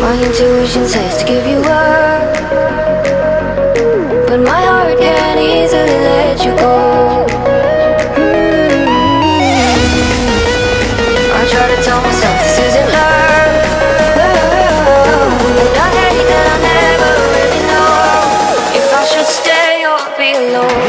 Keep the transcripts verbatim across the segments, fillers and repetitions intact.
My intuition says to give you up, but my heart can't easily let you go. Mm-hmm. I try to tell myself this isn't love, and I hate that I never really know if I should stay or be alone.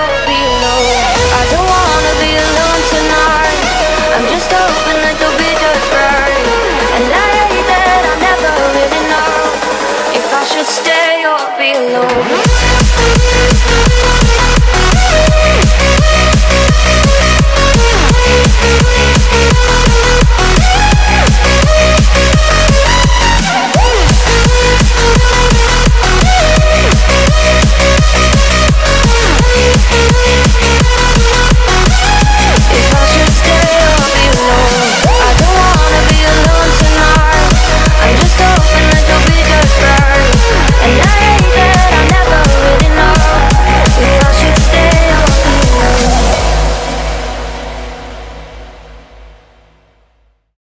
or be alone. I don't wanna be alone tonight. I'm just over.